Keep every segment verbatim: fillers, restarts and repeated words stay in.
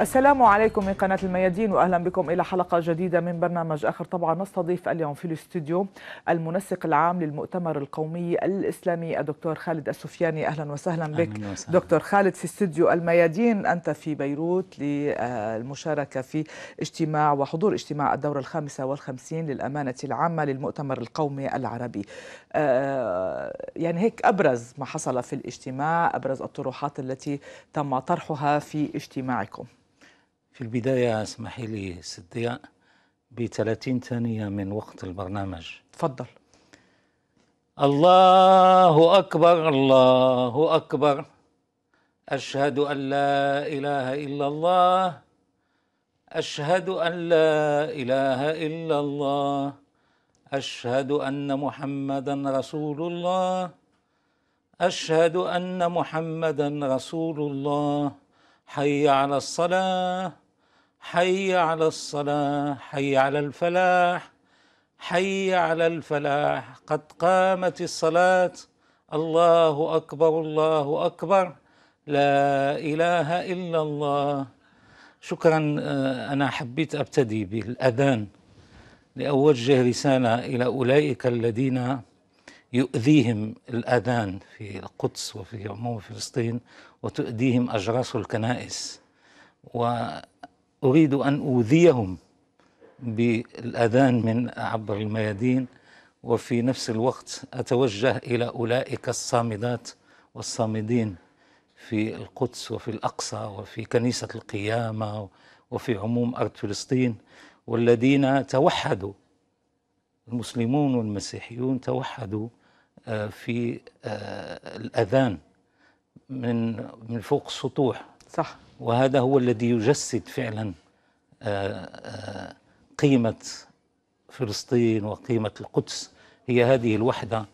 السلام عليكم من قناة الميادين وأهلا بكم إلى حلقة جديدة من برنامج آخر طبعة. نستضيف اليوم في الاستوديو المنسق العام للمؤتمر القومي الإسلامي الدكتور خالد السفياني. أهلا وسهلا بك دكتور خالد في استوديو الميادين. أنت في بيروت للمشاركة في اجتماع وحضور اجتماع الدورة الخامسة والخمسين للأمانة العامة للمؤتمر القومي العربي. يعني هيك أبرز ما حصل في الاجتماع، أبرز الطروحات التي تم طرحها في اجتماعكم. في البداية اسمحي لي ست ضياء بثلاثين ثانية من وقت البرنامج. تفضل. الله أكبر الله أكبر، أشهد أن لا إله إلا الله، أشهد أن لا إله إلا الله، أشهد أن محمدا رسول الله، أشهد أن محمدا رسول الله، حي على الصلاة، حي على الصلاة، حي على الفلاح، حي على الفلاح، قد قامت الصلاة، الله أكبر الله أكبر، لا إله إلا الله. شكرا. أنا حبيت أبتدي بالأذان لأوجه رسالة إلى أولئك الذين يؤذيهم الأذان في القدس وفي عموم فلسطين وتؤذيهم أجراس الكنائس، وأريد أن أوذيهم بالأذان من عبر الميادين، وفي نفس الوقت أتوجه إلى أولئك الصامدات والصامدين في القدس وفي الأقصى وفي كنيسة القيامة وفي عموم أرض فلسطين، والذين توحدوا، المسلمون والمسيحيون توحدوا في الأذان من من فوق السطوح. صح. وهذا هو الذي يجسد فعلا قيمة فلسطين وقيمة القدس، هي هذه الوحدة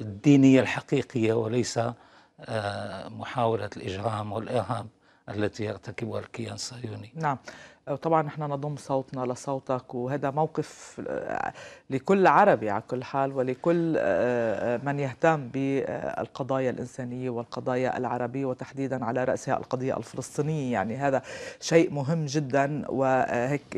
الدينية الحقيقية وليس محاولة الإجرام والإرهاب التي يرتكبها الكيان الصهيوني. نعم طبعا، نحن نضم صوتنا لصوتك، وهذا موقف لكل عربي على كل حال ولكل من يهتم بالقضايا الإنسانية والقضايا العربية، وتحديدا على رأسها القضية الفلسطينية. يعني هذا شيء مهم جدا، وهيك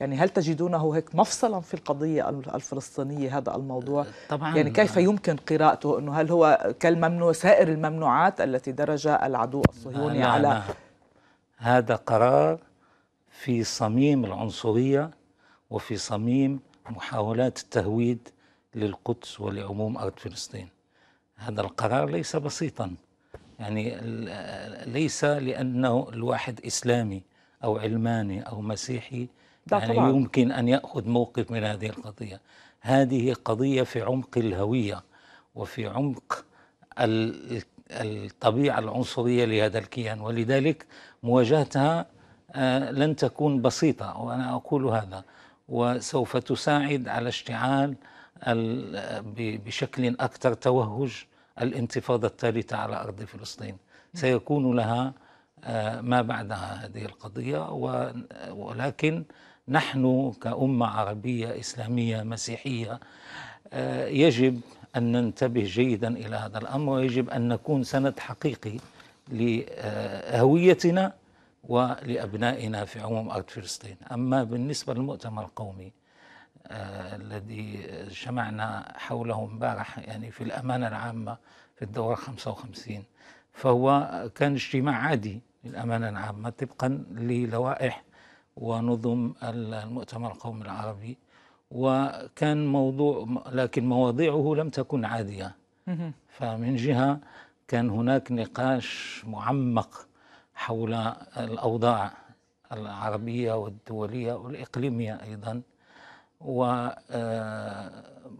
يعني هل تجدونه هيك مفصلا في القضية الفلسطينية هذا الموضوع؟ طبعا. يعني كيف يمكن قراءته، انه هل هو كالممنوع سائر الممنوعات التي درج العدو الصهيوني على لا. هذا قرار في صميم العنصرية وفي صميم محاولات التهويد للقدس ولعموم أرض فلسطين. هذا القرار ليس بسيطا، يعني ليس لأنه الواحد إسلامي أو علماني أو مسيحي يعني يمكن أن يأخذ موقف من هذه القضية. هذه قضية في عمق الهوية وفي عمق الطبيعة العنصرية لهذا الكيان، ولذلك مواجهتها لن تكون بسيطة، وأنا أقول هذا، وسوف تساعد على اشتعال بشكل أكثر توهج الانتفاضة الثالثة على أرض فلسطين. سيكون لها ما بعدها هذه القضية، ولكن نحن كأمة عربية إسلامية مسيحية يجب أن ننتبه جيدا إلى هذا الأمر، ويجب أن نكون سند حقيقي لهويتنا ولأبنائنا في عموم أرض فلسطين. أما بالنسبة للمؤتمر القومي آه الذي جمعنا حوله امبارح يعني في الأمانة العامة في الدورة خمسة وخمسين، فهو كان اجتماع عادي للأمانة العامة طبقا للوائح ونظم المؤتمر القومي العربي، وكان موضوع، لكن مواضيعه لم تكن عادية. فمن جهة كان هناك نقاش معمق حول الأوضاع العربية والدولية والإقليمية أيضا،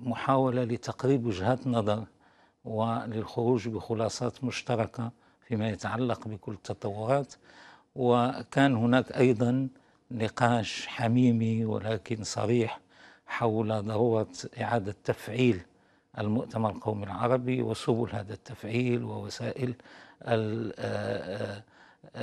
ومحاولة لتقريب وجهات نظر وللخروج بخلاصات مشتركة فيما يتعلق بكل التطورات. وكان هناك أيضا نقاش حميمي ولكن صريح حول ضرورة إعادة تفعيل المؤتمر القومي العربي وسبل هذا التفعيل ووسائل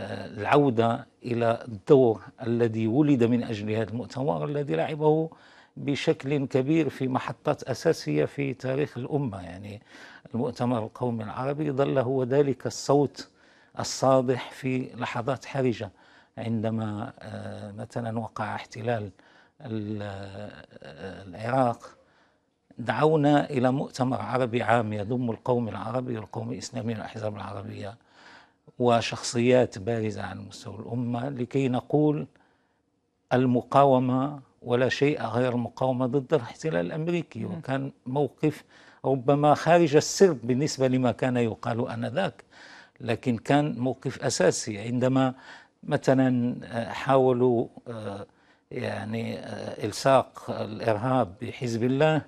العودة إلى الدور الذي ولد من أجل هذا المؤتمر، الذي لعبه بشكل كبير في محطات أساسية في تاريخ الأمة. يعني المؤتمر القومي العربي ظل هو ذلك الصوت الصادح في لحظات حرجة، عندما مثلا وقع احتلال العراق دعونا إلى مؤتمر عربي عام يضم القوم العربي والقوم الإسلامي والأحزاب العربية وشخصيات بارزة على مستوى الأمة لكي نقول المقاومة ولا شيء غير المقاومة ضد الاحتلال الأمريكي. وكان موقف ربما خارج السرب بالنسبة لما كان يقال آنذاك، لكن كان موقف أساسي. عندما مثلا حاولوا يعني إلصاق الإرهاب بحزب الله،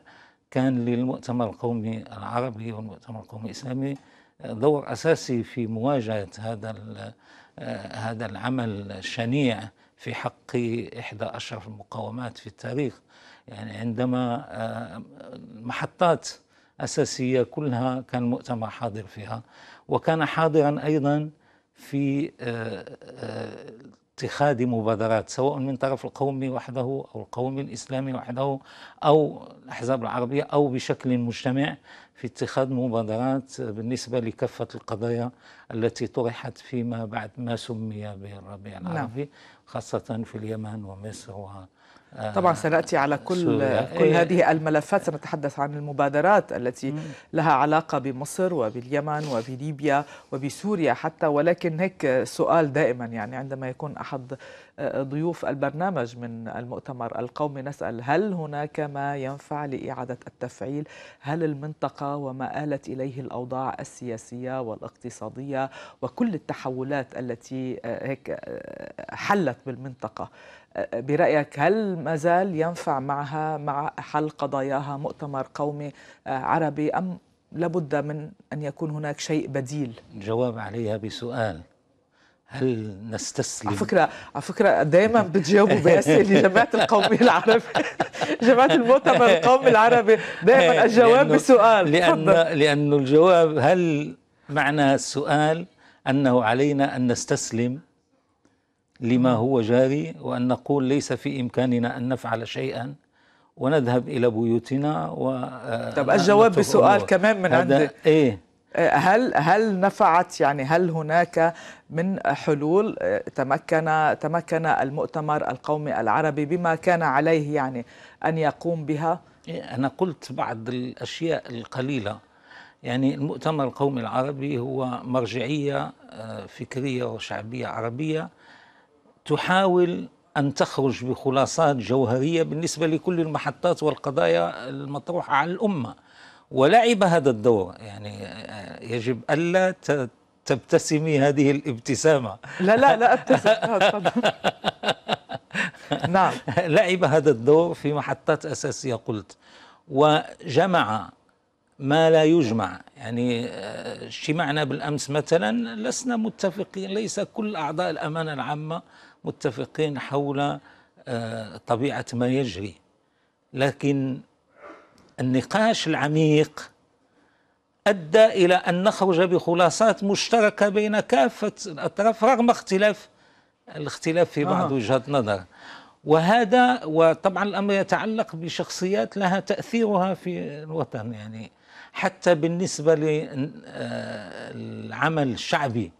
كان للمؤتمر القومي العربي والمؤتمر القومي الإسلامي دور أساسي في مواجهة هذا هذا العمل الشنيع في حق إحدى أشرف المقاومات في التاريخ. يعني عندما محطات أساسية كلها كان مؤتمر حاضر فيها، وكان حاضرا أيضا في اتخاذ مبادرات سواء من طرف القومي وحده أو القومي الإسلامي وحده أو الأحزاب العربية أو بشكل مجتمع، في اتخاذ مبادرات بالنسبة لكافة القضايا التي طرحت فيما بعد ما سمي بالربيع العربي. نعم. خاصة في اليمن ومصر و طبعا سنأتي على كل كل هذه الملفات، سنتحدث عن المبادرات التي لها علاقة بمصر وباليمن وبليبيا وبسوريا حتى. ولكن هيك سؤال دائما، يعني عندما يكون أحد ضيوف البرنامج من المؤتمر القومي نسأل هل هناك ما ينفع لإعادة التفعيل؟ هل المنطقة وما آلت إليه الأوضاع السياسية والاقتصادية وكل التحولات التي هيك حلت بالمنطقة برأيك هل ما زال ينفع معها مع حل قضاياها مؤتمر قومي عربي، أم لابد من أن يكون هناك شيء بديل؟ جواب عليها بسؤال: هل نستسلم؟ على فكرة على فكرة دائما بتجاوبوا بأسئلة جماعة القومي العربي، جماعة المؤتمر القومي العربي دائما الجواب لأنه بسؤال. لأنه لأنه الجواب، هل معنى السؤال أنه علينا أن نستسلم لما هو جاري وأن نقول ليس في إمكاننا أن نفعل شيئا ونذهب إلى بيوتنا و طب الجواب بسؤال كمان من عندك إيه؟ هل هل نفعت، يعني هل هناك من حلول تمكن تمكن المؤتمر القومي العربي بما كان عليه يعني أن يقوم بها؟ أنا قلت بعض الأشياء القليلة. يعني المؤتمر القومي العربي هو مرجعية فكرية وشعبية عربية تحاول أن تخرج بخلاصات جوهرية بالنسبة لكل المحطات والقضايا المطروحة على الأمة، ولعب هذا الدور. يعني يجب ألا تبتسمي هذه الابتسامة. لا لا لا أبتسم. نعم. لعب هذا الدور في محطات أساسية قلت، وجمع ما لا يجمع. يعني اجتمعنا بالأمس مثلا لسنا متفقين، ليس كل أعضاء الأمانة العامة متفقين حول طبيعة ما يجري، لكن النقاش العميق أدى إلى أن نخرج بخلاصات مشتركة بين كافة الأطراف رغم اختلاف الاختلاف في بعض آه. وجهات نظر. وهذا وطبعا الأمر يتعلق بشخصيات لها تأثيرها في الوطن. يعني حتى بالنسبة للعمل الشعبي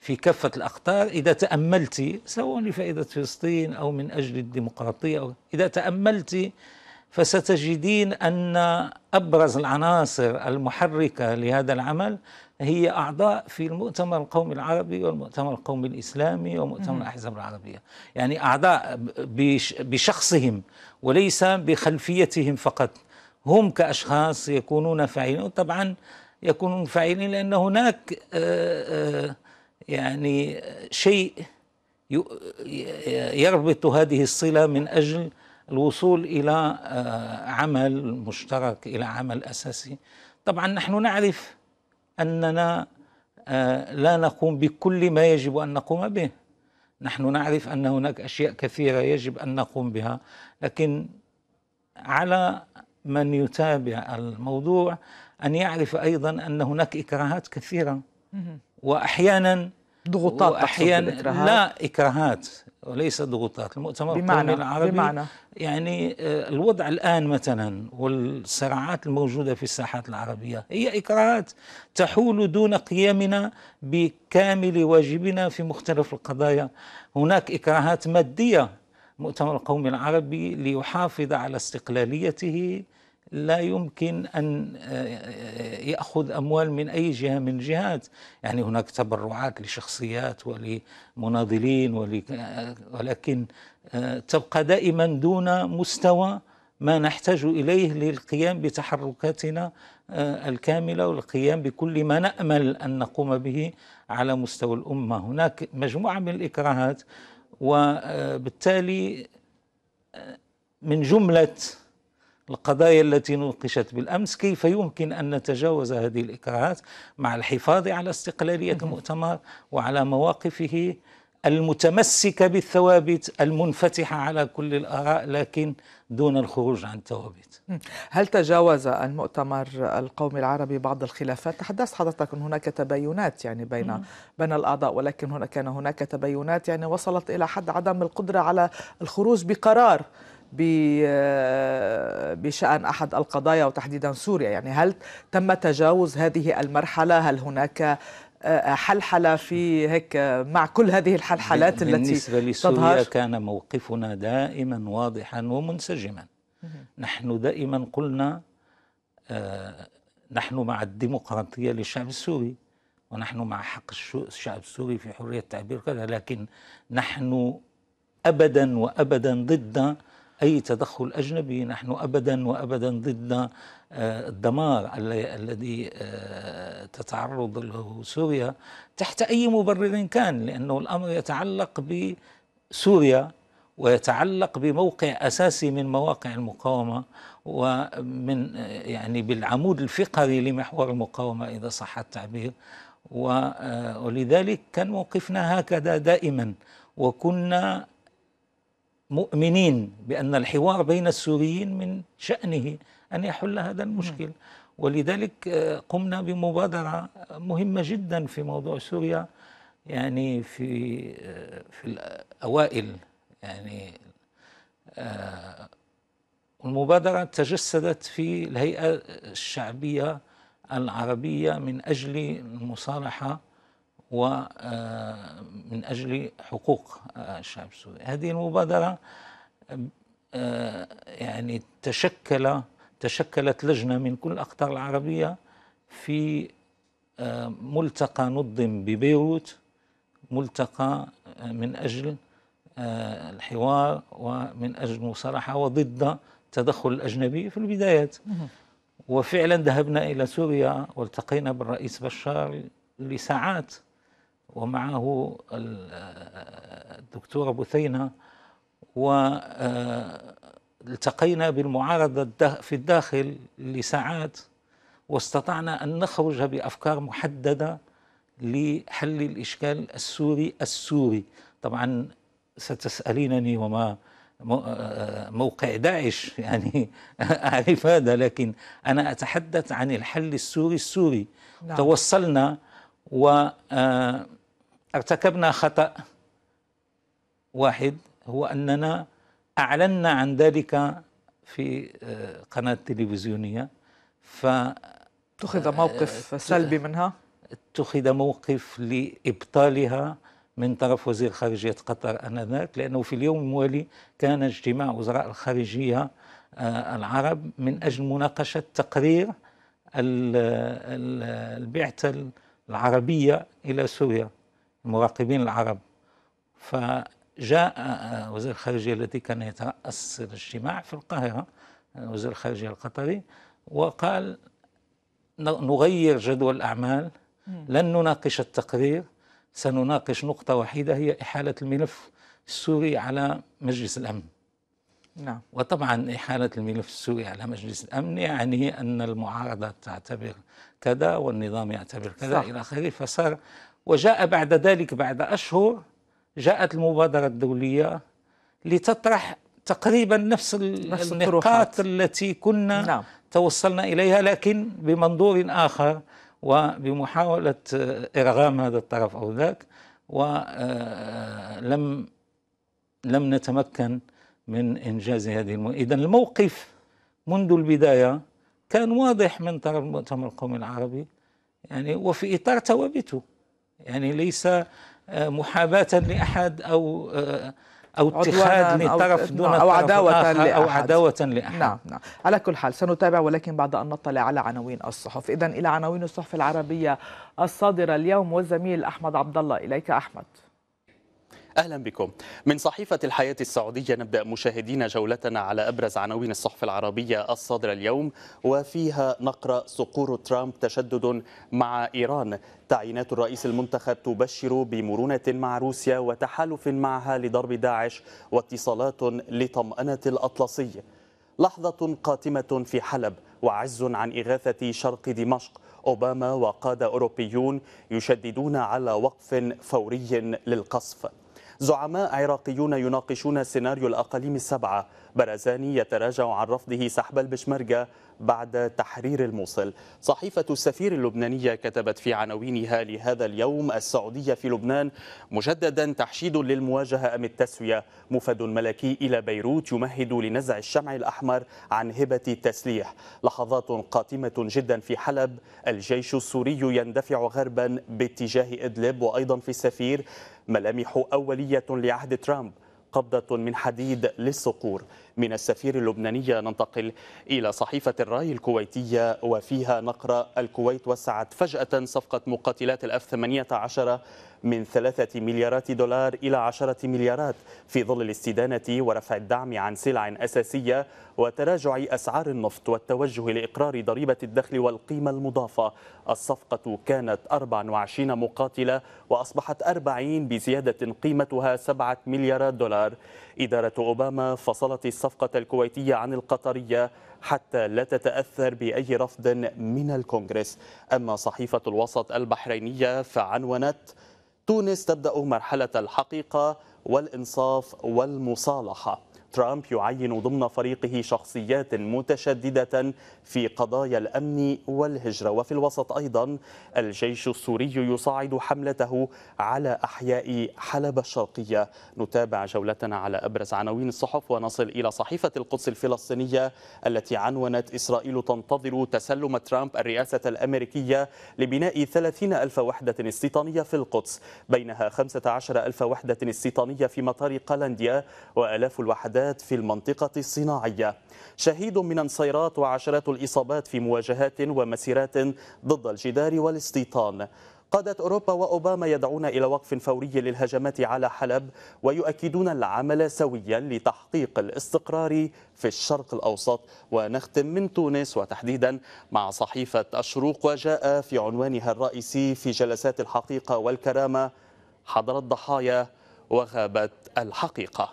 في كافة الأقطار، إذا تأملت سواء لفائدة فلسطين أو من أجل الديمقراطية أو إذا تأملت فستجدين أن أبرز العناصر المحركة لهذا العمل هي أعضاء في المؤتمر القومي العربي والمؤتمر القومي الإسلامي ومؤتمر الأحزاب العربية. يعني أعضاء بشخصهم وليس بخلفيتهم فقط، هم كأشخاص يكونون فاعلين. طبعا يكونون فاعلين لأن هناك يعني شيء يربط هذه الصلة من أجل الوصول إلى عمل مشترك، إلى عمل أساسي. طبعا نحن نعرف أننا لا نقوم بكل ما يجب أن نقوم به، نحن نعرف أن هناك أشياء كثيرة يجب أن نقوم بها، لكن على من يتابع الموضوع أن يعرف أيضا أن هناك إكراهات كثيرة، وأحيانا ضغوطات أحيانا، لا إكراهات وليس ضغوطات. المؤتمر القومي العربي بمعنى يعني الوضع الآن مثلا والصراعات الموجودة في الساحات العربية هي إكراهات تحول دون قيامنا بكامل واجبنا في مختلف القضايا. هناك إكراهات مادية. المؤتمر القومي العربي ليحافظ على استقلاليته لا يمكن أن يأخذ أموال من أي جهة من جهات، يعني هناك تبرعات لشخصيات ولمناضلين، ولكن تبقى دائما دون مستوى ما نحتاج إليه للقيام بتحركاتنا الكاملة والقيام بكل ما نأمل أن نقوم به على مستوى الأمة. هناك مجموعة من الإكراهات، وبالتالي من جملة القضايا التي نوقشت بالأمس كيف يمكن أن نتجاوز هذه الإكراهات مع الحفاظ على استقلالية المؤتمر وعلى مواقفه المتمسكة بالثوابت المنفتحة على كل الآراء لكن دون الخروج عن الثوابت. هل تجاوز المؤتمر القومي العربي بعض الخلافات؟ تحدثت حضرتك أن هناك تباينات يعني بين بين الأعضاء، ولكن هنا كان هناك تباينات يعني وصلت إلى حد عدم القدرة على الخروج بقرار بشأن أحد القضايا وتحديدا سوريا. يعني هل تم تجاوز هذه المرحلة؟ هل هناك حلحلة في هيك مع كل هذه الحلحلات التي بالنسبة لسوريا تظهر؟ كان موقفنا دائما واضحا ومنسجما. نحن دائما قلنا نحن مع الديمقراطية للشعب السوري ونحن مع حق الشعب السوري في حرية التعبير كذا، لكن نحن أبدا وأبدا ضد أي تدخل أجنبي. نحن أبدا وأبدا ضد الدمار الذي تتعرض له سوريا تحت أي مبرر كان، لأنه الأمر يتعلق بسوريا ويتعلق بموقع أساسي من مواقع المقاومة ومن يعني بالعمود الفقري لمحور المقاومة إذا صح التعبير، ولذلك كان موقفنا هكذا دائما، وكنا مؤمنين بأن الحوار بين السوريين من شأنه أن يحل هذا المشكل. ولذلك قمنا بمبادرة مهمة جدا في موضوع سوريا، يعني في في الأوائل يعني المبادرة تجسدت في الهيئة الشعبية العربية من أجل المصالحة ومن أجل حقوق الشعب السوري. هذه المبادرة يعني تشكل تشكلت لجنة من كل الأقطار العربية في ملتقى نظم ببيروت، ملتقى من أجل الحوار ومن أجل المصالحة وضد التدخل الأجنبي في البدايات. وفعلا ذهبنا إلى سوريا والتقينا بالرئيس بشار لساعات ومعه الدكتورة بثينة، والتقينا بالمعارضة في الداخل لساعات واستطعنا أن نخرج بأفكار محددة لحل الإشكال السوري السوري طبعا ستسألينني وما موقع داعش يعني أعرف هذا، لكن أنا أتحدث عن الحل السوري السوري. نعم. توصلنا وارتكبنا خطأ واحد هو أننا أعلنا عن ذلك في قناة تلفزيونية فاتخذ موقف سلبي منها، اتخذ موقف لإبطالها من طرف وزير خارجية قطر آنذاك، لأنه في اليوم الموالي كان اجتماع وزراء الخارجية العرب من أجل مناقشة تقرير البعثة العربية إلى سوريا المراقبين العرب، فجاء وزير الخارجية الذي كان يترأس الاجتماع في القاهرة وزير الخارجية القطري وقال نغير جدول الأعمال، لن نناقش التقرير، سنناقش نقطة وحيدة هي إحالة الملف السوري على مجلس الأمن. نعم. وطبعا إحالة الملف السوري على مجلس الأمن يعني أن المعارضة تعتبر كذا والنظام يعتبر كذا إلى آخره، فصار. وجاء بعد ذلك بعد أشهر جاءت المبادرة الدولية لتطرح تقريبا نفس, نفس النقاط التي كنا نعم. توصلنا إليها، لكن بمنظور آخر وبمحاولة إرغام هذا الطرف أو ذاك. ولم لم نتمكن من إنجاز هذه المؤتمر. إذن الموقف منذ البداية كان واضح من طرف المؤتمر القومي العربي، يعني وفي إطار ثوابته، يعني ليس محاباة لأحد أو أو اتحاد لطرف دون أو عداوة لأحد أو عداوة لأحد. نعم نعم، على كل حال سنتابع، ولكن بعد أن نطلع على عناوين الصحف. إذن إلى عناوين الصحف العربية الصادرة اليوم والزميل أحمد عبد الله. إليك أحمد. أهلا بكم. من صحيفة الحياة السعودية نبدأ مشاهدين جولتنا على أبرز عناوين الصحف العربية الصادرة اليوم، وفيها نقرأ: صقور ترامب تشدد مع إيران، تعيينات الرئيس المنتخب تبشر بمرونة مع روسيا وتحالف معها لضرب داعش، واتصالات لطمأنة الأطلسي، لحظة قاتمة في حلب، وعجز عن إغاثة شرق دمشق، أوباما وقادة أوروبيون يشددون على وقف فوري للقصف، زعماء عراقيون يناقشون سيناريو الأقاليم السبعة، برزاني يتراجع عن رفضه سحب البشمركة بعد تحرير الموصل. صحيفة السفير اللبنانية كتبت في عناوينها لهذا اليوم: السعودية في لبنان مجددا، تحشيد للمواجهة أم التسوية، مفد ملكي إلى بيروت يمهد لنزع الشمع الأحمر عن هبة التسليح، لحظات قاتمة جدا في حلب، الجيش السوري يندفع غربا باتجاه إدلب. وأيضا في السفير: ملامح أولية لعهد ترامب، قبضة من حديد للصقور. من السفير اللبنانية ننتقل إلى صحيفة الراي الكويتية، وفيها نقرأ: الكويت وسعت فجأة صفقة مقاتلات الأف ثمانية عشر من ثلاثة مليارات دولار إلى عشرة مليارات في ظل الاستدانة ورفع الدعم عن سلع أساسية وتراجع أسعار النفط والتوجه لإقرار ضريبة الدخل والقيمة المضافة. الصفقة كانت أربعة وعشرين مقاتلة وأصبحت أربعين بزيادة قيمتها سبعة مليارات دولار. إدارة أوباما فصلت الصفقة الكويتية عن القطرية حتى لا تتأثر بأي رفض من الكونغرس. أما صحيفة الوسط البحرينية فعنونت: تونس تبدأ مرحلة الحقيقة والإنصاف والمصالحة، ترامب يعين ضمن فريقه شخصيات متشددة في قضايا الأمن والهجرة. وفي الوسط أيضا: الجيش السوري يصعد حملته على أحياء حلب الشرقية. نتابع جولتنا على أبرز عناوين الصحف ونصل إلى صحيفة القدس الفلسطينية التي عنونت: إسرائيل تنتظر تسلم ترامب الرئاسة الأمريكية لبناء ثلاثين ألف وحدة استيطانية في القدس، بينها خمسة عشر ألف وحدة استيطانية في مطار قلنديا وآلاف الوحدات في المنطقة الصناعية. شهيد من النصيرات وعشرات الإصابات في مواجهات ومسيرات ضد الجدار والاستيطان. قادة أوروبا وأوباما يدعون إلى وقف فوري للهجمات على حلب ويؤكدون العمل سويا لتحقيق الاستقرار في الشرق الأوسط. ونختم من تونس وتحديدا مع صحيفة الشروق، وجاء في عنوانها الرئيسي: في جلسات الحقيقة والكرامة حضرت ضحايا وغابت الحقيقة.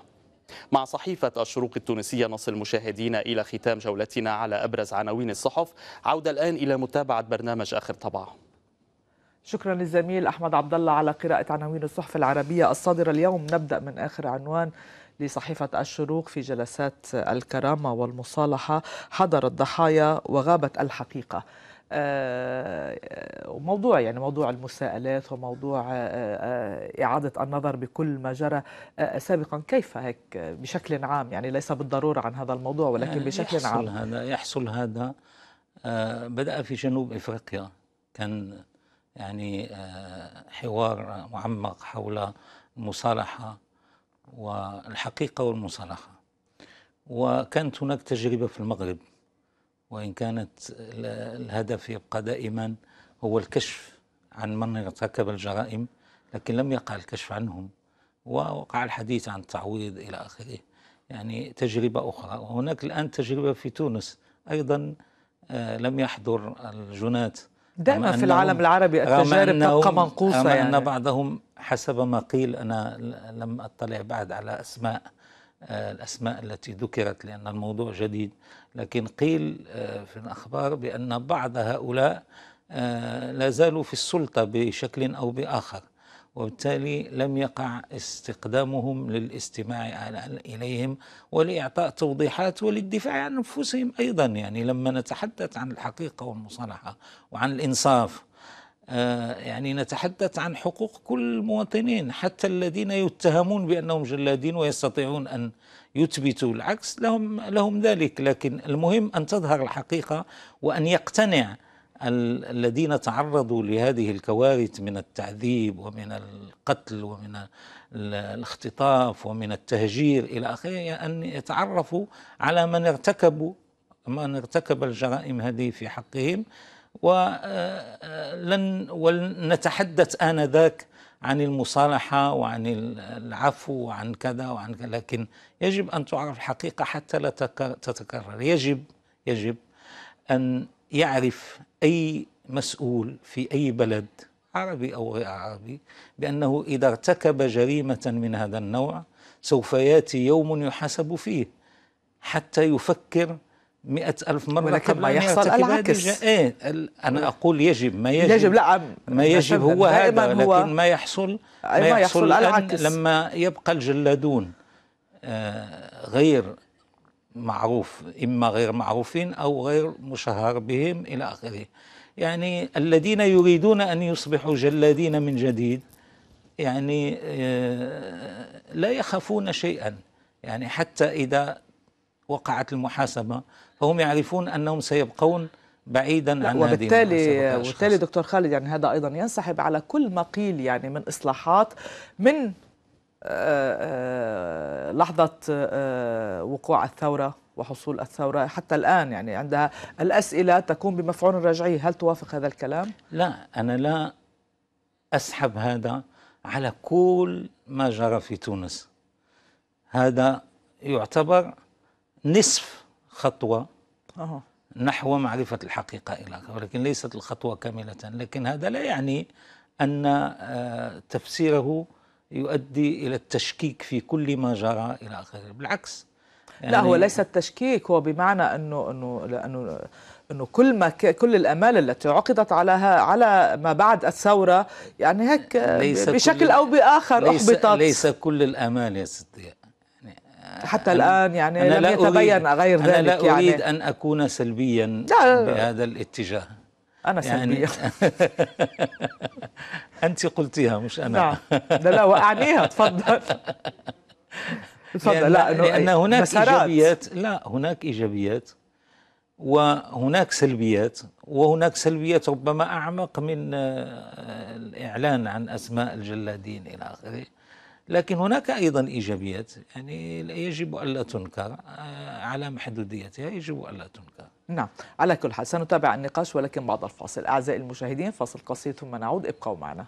مع صحيفة الشروق التونسية نصل مشاهدينا إلى ختام جولتنا على أبرز عناوين الصحف. عودة الآن إلى متابعة برنامج آخر طبعة. شكرا للزميل أحمد عبد الله على قراءة عناوين الصحف العربية الصادرة اليوم. نبدأ من آخر عنوان لصحيفة الشروق: في جلسات الكرامة والمصالحة حضرت ضحايا وغابت الحقيقة. موضوع يعني موضوع المساءلات وموضوع إعادة النظر بكل ما جرى سابقا، كيف هيك بشكل عام، يعني ليس بالضرورة عن هذا الموضوع ولكن بشكل يحصل عام. هذا يحصل هذا بدأ في جنوب إفريقيا، كان يعني حوار معمق حول المصالحة والحقيقة والمصالحة، وكانت هناك تجربة في المغرب، وإن كانت الهدف يبقى دائما هو الكشف عن من ارتكب الجرائم، لكن لم يقع الكشف عنهم ووقع الحديث عن التعويض إلى آخره، يعني تجربة أخرى. وهناك الآن تجربة في تونس أيضا، لم يحضر الجنات. دائما في العالم العربي التجارب تبقى منقوصة، يعني أن بعضهم حسب ما قيل، أنا لم أطلع بعد على أسماء الأسماء التي ذكرت لأن الموضوع جديد، لكن قيل في الأخبار بأن بعض هؤلاء لا زالوا في السلطة بشكل أو بآخر، وبالتالي لم يقع استقدامهم للاستماع إليهم ولإعطاء توضيحات وللدفاع عن أنفسهم أيضا. يعني لما نتحدث عن الحقيقة والمصالحة وعن الإنصاف يعني نتحدث عن حقوق كل المواطنين، حتى الذين يتهمون بأنهم جلادين ويستطيعون أن يثبتوا العكس لهم لهم ذلك، لكن المهم أن تظهر الحقيقة وأن يقتنع الذين تعرضوا لهذه الكوارث من التعذيب ومن القتل ومن الاختطاف ومن التهجير إلى آخره، أن يتعرفوا على من ارتكبوا من ارتكب الجرائم هذه في حقهم. ولن ولنتحدث آنذاك عن المصالحة وعن العفو وعن كذا وعن كذا، لكن يجب أن تعرف الحقيقة حتى لا تتكرر. يجب يجب أن يعرف أي مسؤول في أي بلد عربي أو غير عربي بأنه إذا ارتكب جريمة من هذا النوع سوف يأتي يوم يحاسب فيه، حتى يفكر مئة ألف مرة قبل أن يحصل العكس. إيه أنا أقول يجب ما يجب, يجب لا ما يجب هو هذا، لكن ما يحصل ما يحصل, ما يحصل العكس. لما يبقى الجلادون آه غير معروف، إما غير معروفين أو غير مشهر بهم إلى آخره، يعني الذين يريدون أن يصبحوا جلادين من جديد يعني آه لا يخافون شيئا، يعني حتى إذا وقعت المحاسبة فهم يعرفون أنهم سيبقون بعيدا عن هذه. وبالتالي وبالتالي دكتور خالد يعني هذا أيضا ينسحب على كل ما قيل يعني من إصلاحات من لحظة وقوع الثورة وحصول الثورة حتى الآن، يعني عندها الأسئلة تكون بمفعول رجعي. هل توافق هذا الكلام؟ لا، أنا لا أسحب هذا على كل ما جرى في تونس. هذا يعتبر نصف خطوة أوه. نحو معرفة الحقيقة إلى آخره، ولكن ليست الخطوة كاملة. لكن هذا لا يعني أن تفسيره يؤدي إلى التشكيك في كل ما جرى إلى آخره، بالعكس. يعني لا، هو ليس التشكيك، هو بمعنى أنه أنه لأنه أنه كل ما كل الآمال التي عقدت على على ما بعد الثورة يعني هيك بشكل أو بآخر ليس أحبطت. ليس كل الآمال يا ستي، حتى الآن يعني لم يتبين غير ذلك. أنا لا أريد يعني أن أكون سلبيا بهذا الاتجاه. أنا سلبية يعني أنت قلتيها مش أنا. لا لا وأعنيها، تفضل تفضل. لا، لأن هناك مسارات. إيجابيات، لا هناك إيجابيات وهناك سلبيات، وهناك سلبيات ربما أعمق من الإعلان عن أسماء الجلادين إلى آخره، لكن هناك أيضا إيجابيات يعني يجب ألا تنكر على محدوديتها، يجب ألا تنكر. نعم، على كل حال سنتابع النقاش ولكن بعد الفاصل. أعزائي المشاهدين، فاصل قصير ثم نعود، ابقوا معنا.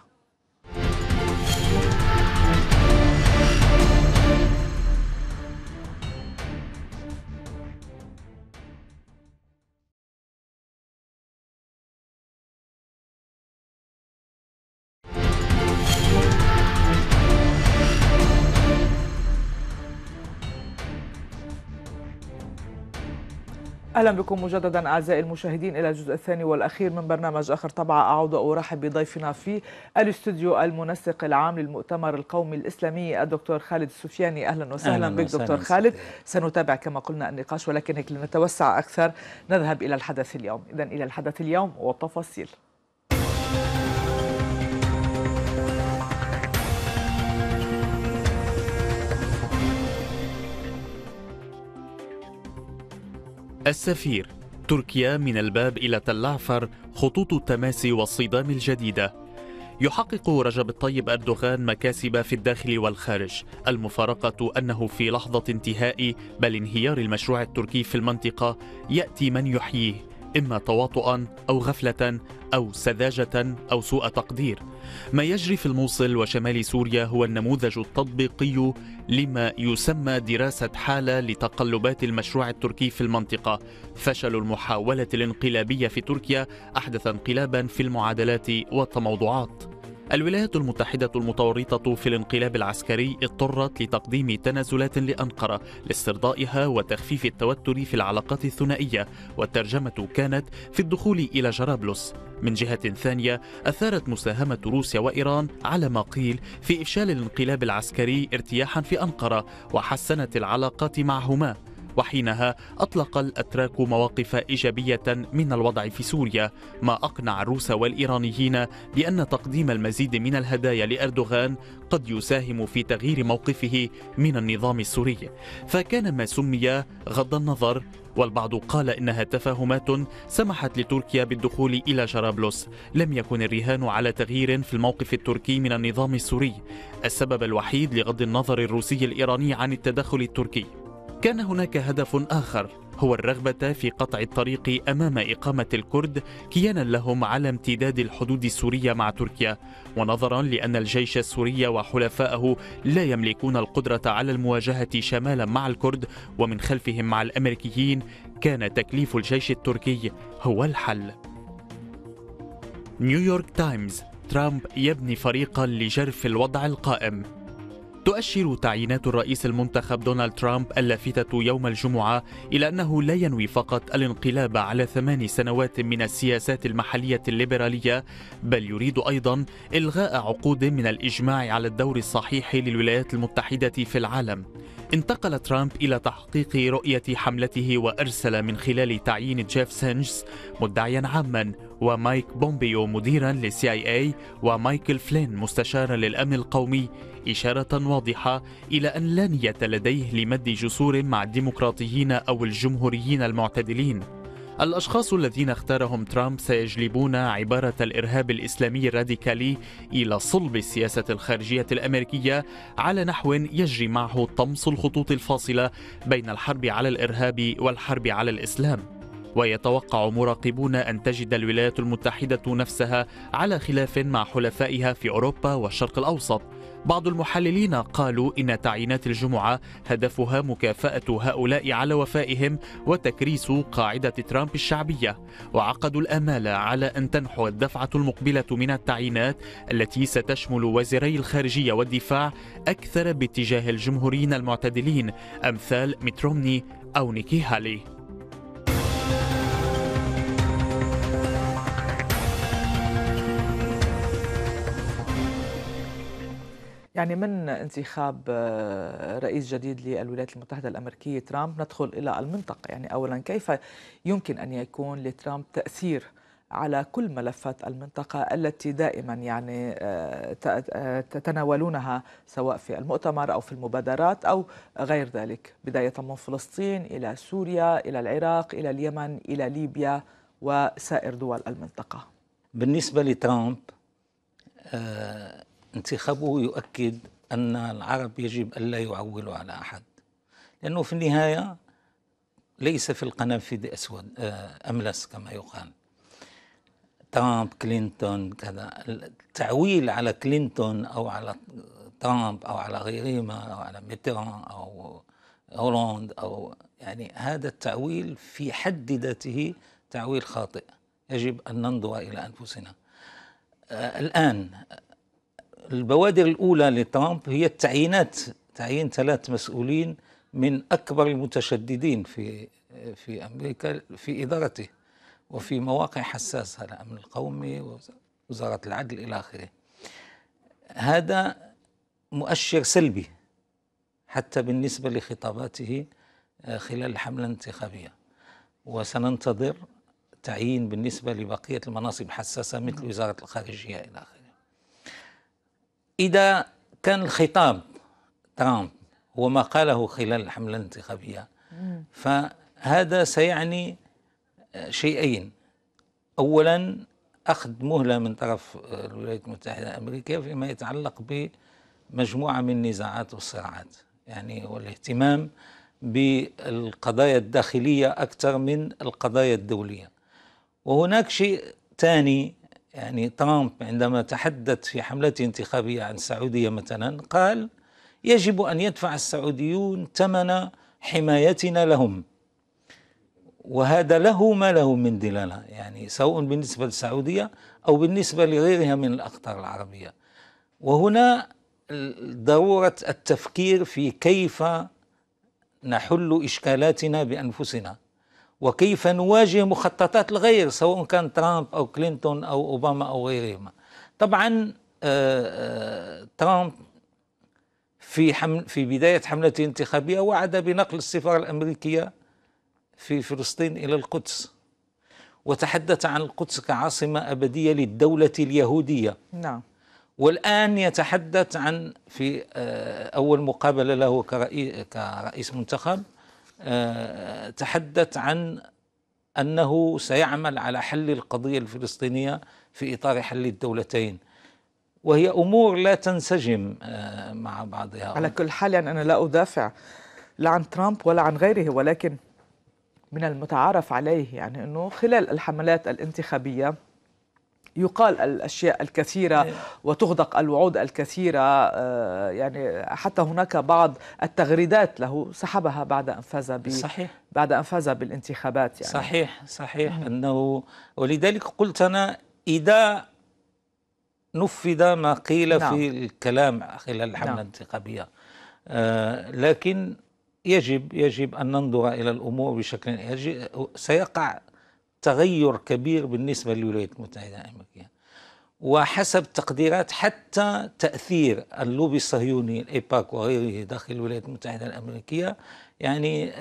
أهلا بكم مجددا أعزائي المشاهدين إلى الجزء الثاني والأخير من برنامج آخر طبعة. أعود وأرحب بضيفنا في الاستوديو المنسق العام للمؤتمر القومي الإسلامي الدكتور خالد السفياني. أهلا وسهلا بك دكتور خالد. سنتابع كما قلنا النقاش، ولكن هيك لنتوسع أكثر نذهب إلى الحدث اليوم. إذن إلى الحدث اليوم والتفاصيل. السفير تركيا من الباب إلى تل الأعفر، خطوط التماسي والصدام الجديدة. يحقق رجب الطيب أردوغان مكاسب في الداخل والخارج. المفارقة أنه في لحظة انتهاء بل انهيار المشروع التركي في المنطقة يأتي من يحييه، إما تواطؤا أو غفلة أو سذاجة أو سوء تقدير. ما يجري في الموصل وشمال سوريا هو النموذج التطبيقي لما يسمى دراسة حالة لتقلبات المشروع التركي في المنطقة. فشل المحاولة الانقلابية في تركيا أحدث انقلابا في المعادلات والتموضعات. الولايات المتحدة المتورطة في الانقلاب العسكري اضطرت لتقديم تنازلات لأنقرة لاسترضائها وتخفيف التوتر في العلاقات الثنائية، والترجمة كانت في الدخول إلى جرابلس. من جهة ثانية، أثارت مساهمة روسيا وإيران على ما قيل في إفشال الانقلاب العسكري ارتياحا في أنقرة، وحسنت العلاقات معهما. وحينها أطلق الأتراك مواقف إيجابية من الوضع في سوريا، ما أقنع الروس والإيرانيين بأن تقديم المزيد من الهدايا لأردوغان قد يساهم في تغيير موقفه من النظام السوري، فكان ما سمي غض النظر. والبعض قال إنها تفاهمات سمحت لتركيا بالدخول إلى جرابلس. لم يكن الرهان على تغيير في الموقف التركي من النظام السوري. السبب الوحيد لغض النظر الروسي الإيراني عن التدخل التركي كان هناك هدف آخر، هو الرغبة في قطع الطريق أمام إقامة الكرد كيانا لهم على امتداد الحدود السورية مع تركيا، ونظرا لأن الجيش السوري وحلفائه لا يملكون القدرة على المواجهة شمالا مع الكرد ومن خلفهم مع الأمريكيين، كان تكليف الجيش التركي هو الحل. نيويورك تايمز: ترامب يبني فريقا لجرف الوضع القائم. تؤشر تعيينات الرئيس المنتخب دونالد ترامب اللافتة يوم الجمعة إلى أنه لا ينوي فقط الانقلاب على ثمان سنوات من السياسات المحلية الليبرالية، بل يريد أيضا إلغاء عقود من الإجماع على الدور الصحيح للولايات المتحدة في العالم. انتقل ترامب إلى تحقيق رؤية حملته، وأرسل من خلال تعيين جيف سينجز مدعيا عاما، ومايك بومبيو مديرا للسي اي اي، ومايكل فلين مستشارا للأمن القومي، إشارة واضحة إلى أن لا نية لديه لمد جسور مع الديمقراطيين أو الجمهوريين المعتدلين. الأشخاص الذين اختارهم ترامب سيجلبون عبارة الإرهاب الإسلامي الراديكالي إلى صلب السياسة الخارجية الأمريكية على نحو يجري معه طمس الخطوط الفاصلة بين الحرب على الإرهاب والحرب على الإسلام. ويتوقع مراقبون أن تجد الولايات المتحدة نفسها على خلاف مع حلفائها في أوروبا والشرق الأوسط. بعض المحللين قالوا إن تعيينات الجمعة هدفها مكافأة هؤلاء على وفائهم وتكريس قاعدة ترامب الشعبية، وعقدوا الآمال على أن تنحو الدفعة المقبلة من التعيينات التي ستشمل وزيري الخارجية والدفاع أكثر باتجاه الجمهوريين المعتدلين أمثال ميت رومني أو نيكي هالي. يعني من انتخاب رئيس جديد للولايات المتحدة الأمريكية ترامب ندخل إلى المنطقة. يعني أولا، كيف يمكن أن يكون لترامب تأثير على كل ملفات المنطقة التي دائما يعني تتناولونها سواء في المؤتمر أو في المبادرات أو غير ذلك، بداية من فلسطين إلى سوريا إلى العراق إلى اليمن إلى ليبيا وسائر دول المنطقة؟ بالنسبة لترامب آه انتخابه يؤكد أن العرب يجب ألا يعولوا على أحد، لأنه في النهاية ليس في القنافذ أسود أملس كما يقال. ترامب، كلينتون، كذا. التعويل على كلينتون أو على ترامب أو على غيرهما أو على ميتران أو هولند أو يعني هذا التعويل في حد ذاته تعويل خاطئ. يجب أن ننظر إلى أنفسنا. الآن البوادر الأولى لترامب هي التعيينات، تعيين ثلاث مسؤولين من أكبر المتشددين في في أمريكا في إدارته وفي مواقع حساسة، الأمن القومي، وزارة العدل إلى آخره. هذا مؤشر سلبي حتى بالنسبة لخطاباته خلال الحملة الانتخابية، وسننتظر تعيين بالنسبة لبقية المناصب الحساسة مثل وزارة الخارجية إلى آخره. إذا كان الخطاب ترامب هو ما قاله خلال الحملة الانتخابية، فهذا سيعني شيئين: أولا، أخذ مهلة من طرف الولايات المتحدة الأمريكية فيما يتعلق بمجموعة من النزاعات والصراعات، يعني والاهتمام بالقضايا الداخلية أكثر من القضايا الدولية. وهناك شيء ثاني، يعني ترامب عندما تحدث في حملته الانتخابية عن السعودية مثلا قال يجب أن يدفع السعوديون ثمن حمايتنا لهم، وهذا له ما له من دلالة، يعني سواء بالنسبة للسعودية أو بالنسبة لغيرها من الأقطار العربية. وهنا ضرورة التفكير في كيف نحل إشكالاتنا بأنفسنا وكيف نواجه مخططات الغير، سواء كان ترامب أو كلينتون أو أوباما أو غيرهما. طبعا آآ آآ ترامب في حمل في بداية حملته انتخابية وعد بنقل السفارة الأمريكية في فلسطين إلى القدس، وتحدث عن القدس كعاصمة أبدية للدولة اليهودية. نعم. والآن يتحدث عن في أول مقابلة له كرئيس منتخب تحدث عن أنه سيعمل على حل القضية الفلسطينية في إطار حل الدولتين، وهي أمور لا تنسجم مع بعضها. على كل حال يعني أنا لا أدافع لا عن ترامب ولا عن غيره، ولكن من المتعارف عليه يعني أنه خلال الحملات الانتخابية يقال الأشياء الكثيرة وتغدق الوعود الكثيرة، يعني حتى هناك بعض التغريدات له سحبها بعد أن فاز صحيح بعد أن فاز بالانتخابات. يعني صحيح صحيح أنه، ولذلك قلت أنا إذا نفذ ما قيل نعم. في الكلام خلال الحملة نعم. الانتخابية، آه لكن يجب يجب أن ننظر إلى الأمور بشكل يجب سيقع تغير كبير بالنسبة للولايات المتحدة الأمريكية، وحسب تقديرات حتى تأثير اللوبي الصهيوني الإيباك وغيره داخل الولايات المتحدة الأمريكية يعني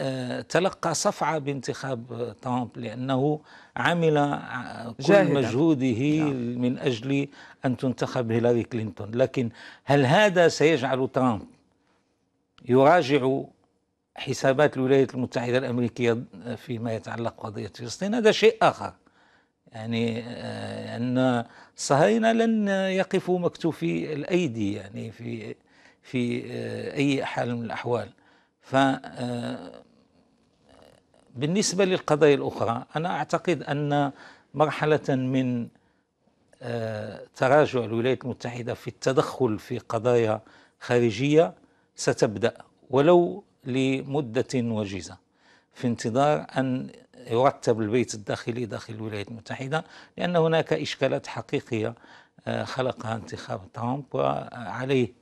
تلقى صفعة بانتخاب ترامب، لأنه عمل كل مجهوده من أجل أن تنتخب هيلاري كلينتون. لكن هل هذا سيجعل ترامب يراجع حسابات الولايات المتحدة الأمريكية فيما يتعلق بقضية فلسطين؟ هذا شيء آخر. يعني أن الصهاينة لن يقفوا مكتوفي الأيدي يعني في في أي حال من الأحوال. ف بالنسبة للقضايا الأخرى أنا أعتقد أن مرحلة من تراجع الولايات المتحدة في التدخل في قضايا خارجية ستبدأ ولو لمدة وجيزة، في انتظار أن يرتب البيت الداخلي داخل الولايات المتحدة، لأن هناك إشكالات حقيقية خلقها انتخاب ترامب وعليه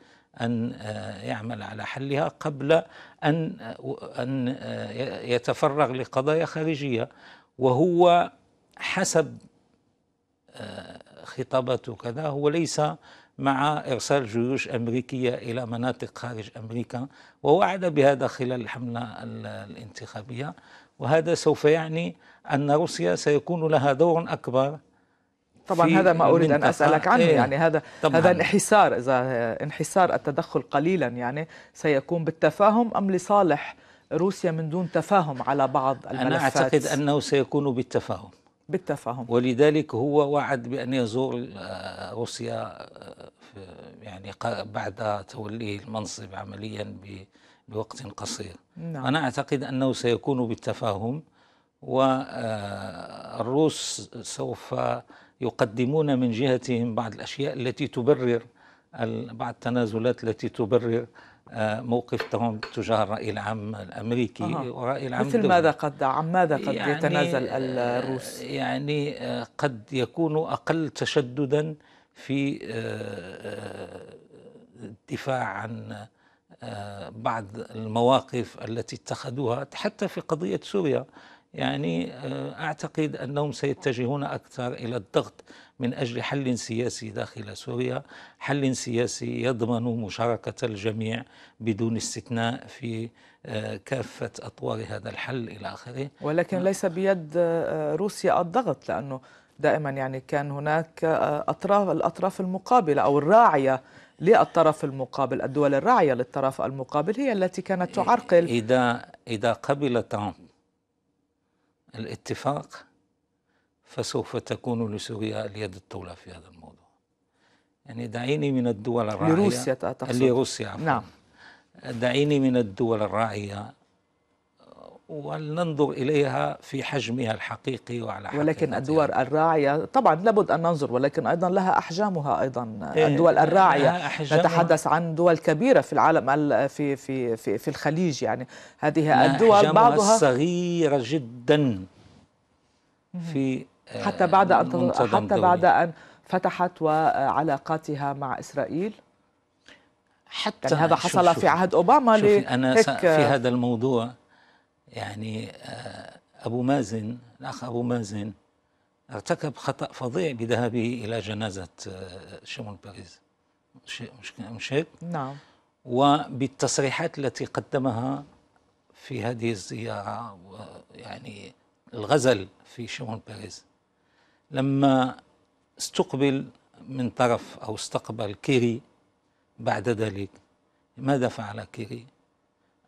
أن يعمل على حلها قبل أن أن يتفرغ لقضايا خارجية. وهو حسب خطاباته كذا هو ليس مع إرسال جيوش أمريكية إلى مناطق خارج أمريكا، ووعد بهذا خلال الحملة الانتخابية، وهذا سوف يعني أن روسيا سيكون لها دور أكبر. طبعا هذا ما أريد أن أسألك عنه، إيه يعني هذا طبعاً. هذا انحسار، إذا انحسار التدخل قليلا يعني سيكون بالتفاهم أم لصالح روسيا من دون تفاهم على بعض الملفات؟ أنا أعتقد أنه سيكون بالتفاهم بالتفاهم ولذلك هو وعد بأن يزور روسيا يعني بعد توليه المنصب عمليا بوقت قصير. نعم. أنا أعتقد أنه سيكون بالتفاهم، والروس سوف يقدمون من جهتهم بعض الأشياء التي تبرر بعض التنازلات التي تبرر موقف ترامب تجاه الرأي العام الأمريكي. أه. ورأي العام مثل الدولة. ماذا قد عن ماذا قد يعني يتنازل الروس؟ يعني قد يكون أقل تشددا في الدفاع عن بعض المواقف التي اتخذوها حتى في قضية سوريا. يعني أعتقد أنهم سيتجهون أكثر إلى الضغط من أجل حل سياسي داخل سوريا، حل سياسي يضمن مشاركة الجميع بدون استثناء في كافة أطوار هذا الحل إلى آخره. ولكن ليس بيد روسيا الضغط، لأنه دائما يعني كان هناك أطراف الأطراف المقابلة أو الراعية للطرف المقابل، الدول الراعية للطرف المقابل هي التي كانت تعرقل. إذا إذا قبل ترامب الاتفاق فسوف تكون لسوريا اليد الطولى في هذا الموضوع. يعني دعيني من الدول الراعية لروسيا تقصد لروسيا عفوا. نعم. دعيني من الدول الراعية ولننظر إليها في حجمها الحقيقي وعلى حقيقتها. ولكن الدول الراعية طبعا لابد أن ننظر، ولكن أيضا لها أحجامها أيضا. إيه الدول الراعية نتحدث عن دول كبيرة في العالم في في في, في الخليج، يعني هذه الدول بعضها صغيرة جدا في حتى بعد أن حتى بعد أن فتحت وعلاقاتها مع إسرائيل، حتى يعني هذا حصل شوف في عهد أوباما. أنا في هذا الموضوع يعني أبو مازن الأخ أبو مازن ارتكب خطأ فظيع بذهابه إلى جنازة شمعون بيريس، مش هيك؟ نعم. وبالتصريحات التي قدمها في هذه الزيارة، يعني الغزل في شمعون بيريس لما استقبل من طرف أو استقبل كيري. بعد ذلك ماذا فعل كيري؟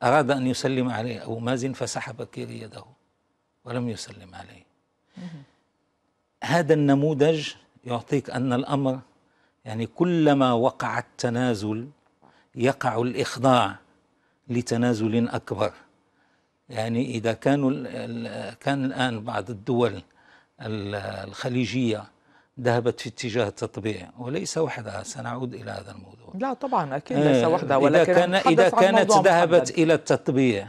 أراد أن يسلم عليه أبو مازن فسحب كيري يده ولم يسلم عليه. هذا النموذج يعطيك أن الأمر يعني كلما وقع التنازل يقع الإخضاع لتنازل أكبر. يعني إذا كانوا كان الآن بعض الدول الخليجية ذهبت في اتجاه التطبيع وليس وحدها، سنعود إلى هذا الموضوع. لا طبعا أكيد ليس وحدها، ولكن كان إذا كانت ذهبت إلى التطبيع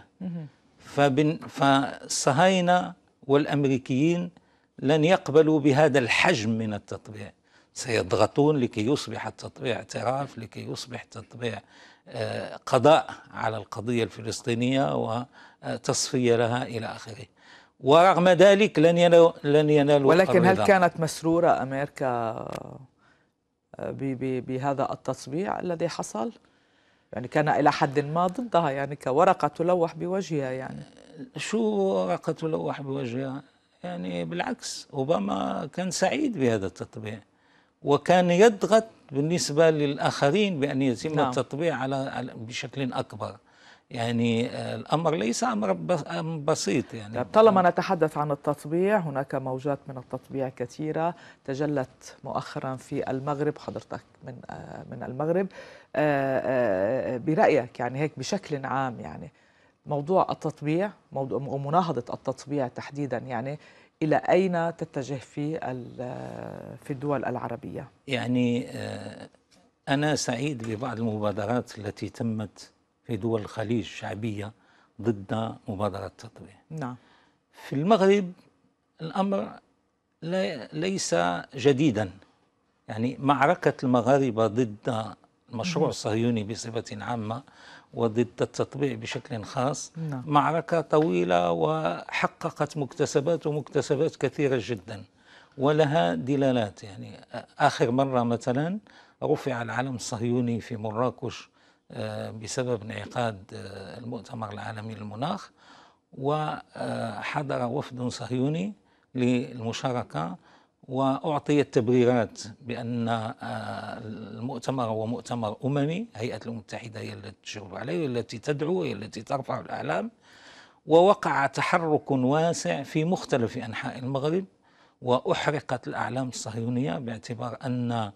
فالصهاينة والأمريكيين لن يقبلوا بهذا الحجم من التطبيع، سيضغطون لكي يصبح التطبيع اعتراف، لكي يصبح التطبيع قضاء على القضية الفلسطينية وتصفية لها إلى آخره. ورغم ذلك لن ينالوا لن ينالوا ولكن هل كانت مسرورة أمريكا بهذا التصبيع الذي حصل؟ يعني كان إلى حد ما ضدها، يعني كورقة تلوح بوجهها. يعني شو ورقة تلوح بوجهها؟ يعني بالعكس، أوباما كان سعيد بهذا التطبيع وكان يضغط بالنسبة للآخرين بأن يتم نعم. التطبيع على بشكل أكبر. يعني الأمر ليس أمر بسيط. يعني طالما نتحدث عن التطبيع، هناك موجات من التطبيع كثيرة تجلت مؤخرا في المغرب، حضرتك من من المغرب، برأيك يعني هيك بشكل عام يعني موضوع التطبيع ومناهضة التطبيع تحديدا، يعني إلى أين تتجه في في الدول العربية؟ يعني أنا سعيد ببعض المبادرات التي تمت في دول الخليج شعبية ضد مبادرة التطبيع. نعم. في المغرب الأمر ليس جديدا، يعني معركة المغاربة ضد المشروع الصهيوني بصفة عامة وضد التطبيع بشكل خاص نعم. معركة طويلة وحققت مكتسبات ومكتسبات كثيرة جدا ولها دلالات. يعني آخر مرة مثلا رفع العلم الصهيوني في مراكش بسبب انعقاد المؤتمر العالمي للمناخ، وحضر وفد صهيوني للمشاركة وأعطيت تبريرات بأن المؤتمر هو مؤتمر أممي، هيئة الأمم المتحدة هي التي تشرف عليه والتي تدعو، هي التي ترفع الأعلام. ووقع تحرك واسع في مختلف أنحاء المغرب وأحرقت الأعلام الصهيونية باعتبار أن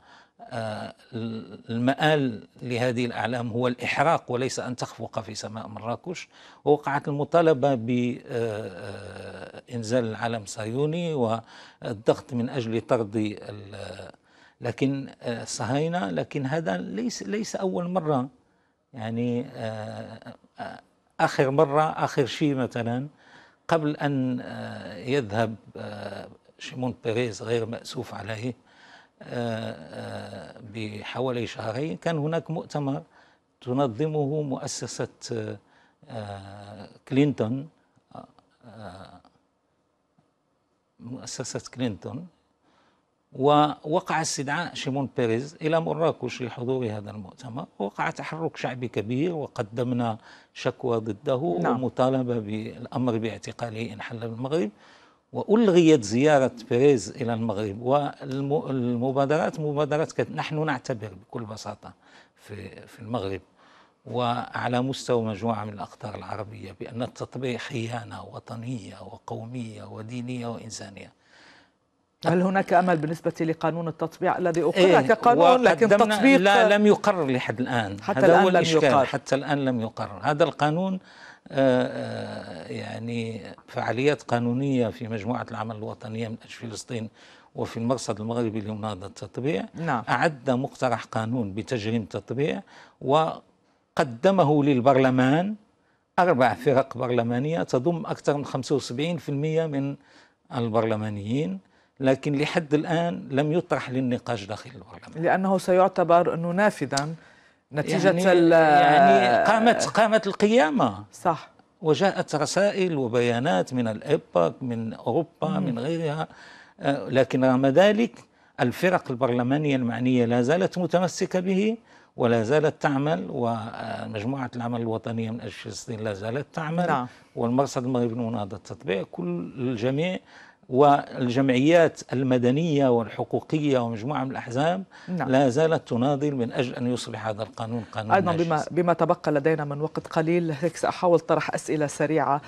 المآل لهذه الأعلام هو الإحراق وليس أن تخفق في سماء مراكش. ووقعت المطالبة بإنزال العلم الصهيوني والضغط من أجل طرد لكن الصهاينة. لكن هذا ليس ليس أول مرة، يعني آخر مرة آخر شيء مثلا قبل أن يذهب شمعون بيريس غير مأسوف عليه بحوالي شهرين كان هناك مؤتمر تنظمه مؤسسة كلينتون مؤسسة كلينتون ووقع استدعاء شمعون بيريس إلى مراكش لحضور هذا المؤتمر. وقع تحرك شعبي كبير وقدمنا شكوى ضده نعم. ومطالبة بالأمر باعتقاله إن حل بالمغرب، وألغيت زيارة بيريس إلى المغرب. والمبادرات مبادرات نحن نعتبر بكل بساطة في في المغرب وعلى مستوى مجموعة من الأقطار العربية بأن التطبيع خيانة وطنية وقومية ودينية وإنسانية. هل هناك أمل بالنسبة لقانون التطبيع الذي أقر إيه كقانون لكن تطبيق؟ لا، لم يقرر لحد الآن. حتى هذا الآن هو الإشكال، حتى الآن لم يقرر هذا القانون. يعني فعاليات قانونية في مجموعة العمل الوطنية من أجل فلسطين وفي المرصد المغربي لمناهضة التطبيع نعم. أعد مقترح قانون بتجريم التطبيع وقدمه للبرلمان، أربع فرق برلمانية تضم أكثر من خمسة وسبعين بالمئة من البرلمانيين، لكن لحد الآن لم يطرح للنقاش داخل البرلمان لأنه سيعتبر أنه نافذاً نتيجة يعني, يعني قامت قامت القيامة صح. وجاءت رسائل وبيانات من الإيباك من أوروبا مم. من غيرها، لكن رغم ذلك الفرق البرلمانية المعنية لا زالت متمسكة به ولا زالت تعمل، ومجموعة العمل الوطنية من أجل فلسطين لا زالت تعمل لا. والمقصد المغربي لمناهضة التطبيع كل الجميع، والجمعيات المدنية والحقوقية ومجموعة من الأحزاب نعم. لا زالت تناضل من أجل أن يصبح هذا القانون قانون أيضا ناجز. بما, بما تبقى لدينا من وقت قليل سأحاول طرح أسئلة سريعة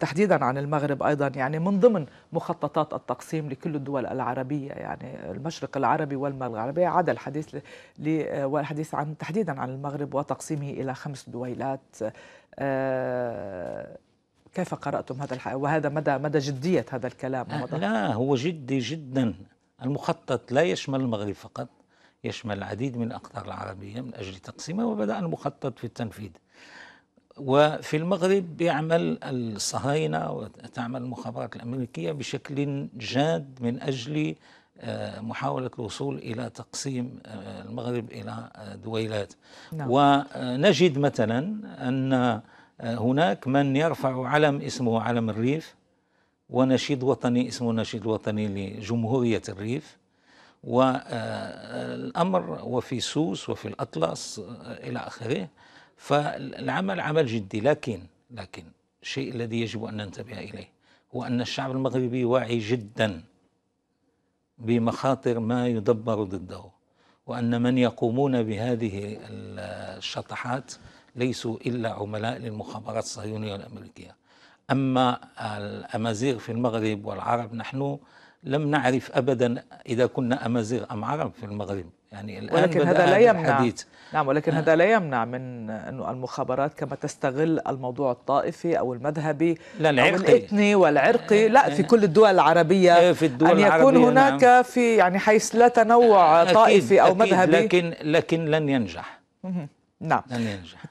تحديدا عن المغرب أيضا، يعني من ضمن مخططات التقسيم لكل الدول العربية، يعني المشرق العربي والمغرب العربية، عدا الحديث ل... والحديث عن تحديدا عن المغرب وتقسيمه إلى خمس دويلات، أه... كيف قرأتم هذا الحق؟ وهذا مدى مدى جدية هذا الكلام؟ لا, لا هو جدي جدا. المخطط لا يشمل المغرب فقط، يشمل العديد من الأقطار العربية من أجل تقسيمها، وبدأ المخطط في التنفيذ. وفي المغرب يعمل الصهاينة وتعمل المخابرات الأمريكية بشكل جاد من أجل محاولة الوصول إلى تقسيم المغرب إلى دويلات نعم. ونجد مثلا أن هناك من يرفع علم اسمه علم الريف، ونشيد وطني اسمه نشيد وطني لجمهورية الريف، والأمر وفي سوس وفي الأطلس إلى آخره. فالعمل عمل جدي، لكن لكن الشيء الذي يجب أن ننتبه إليه هو أن الشعب المغربي واعي جدا بمخاطر ما يدبر ضده، وأن من يقومون بهذه الشطحات ليسوا إلا عملاء للمخابرات الصهيونية والأمريكية. أما الأمازيغ في المغرب والعرب، نحن لم نعرف أبدا إذا كنا أمازيغ أم عرب في المغرب، يعني الآن ولكن هذا لا يمنع نعم ولكن آه. هذا لا يمنع من أنه المخابرات كما تستغل الموضوع الطائفي أو المذهبي لا أو الإثني والعرقي آه. لا في كل الدول العربية آه. في الدول أن يكون هناك نعم. في يعني حيث لا تنوع آه. طائفي أكيد. أو مذهبي لكن لكن لن ينجح نعم.